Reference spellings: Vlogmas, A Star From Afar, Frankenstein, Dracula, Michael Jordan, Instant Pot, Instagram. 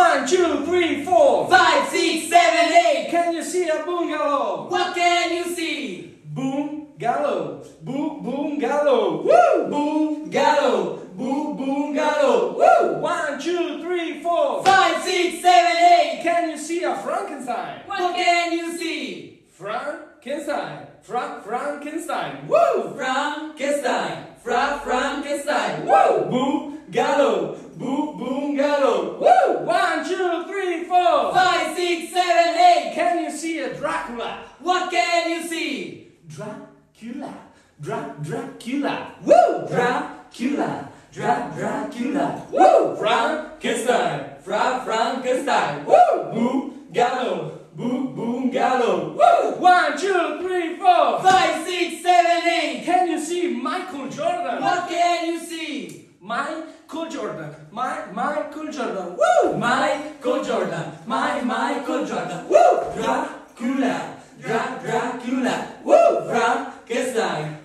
1, 2, 3, 4, 5, 6, 7, 8. Can you see a bungalow? What can you see? Boom-gallow. Boom-boom-gallow. Woo! Boom-gallow. Boom-boom-gallow. Woo! 1, 2, 3, 4, 5, 6, 7, 8. Can you see a Frankenstein? What can you see? Frankenstein. Frankenstein. Woo! Frankenstein. Frankenstein. Woo! Boom-gallow. Boom-boom-gallow. Woo! 1, 2, 3, 4, 5, 6, 7, 8. Can you see a Dracula? What can you see? Dracula, Dracula, woo! Dracula, Dracula, woo! Frankenstein, Frankenstein, woo! Bungalow, bungalow, woo! 1, 2, 3, 4, 5, 6, 7, 8. Can you see Michael Jordan? What can you see? Michael Jordan, Michael Jordan, woo! Michael Jordan, Michael Jordan, woo! Dracula, Dracula, woo! Frankenstein.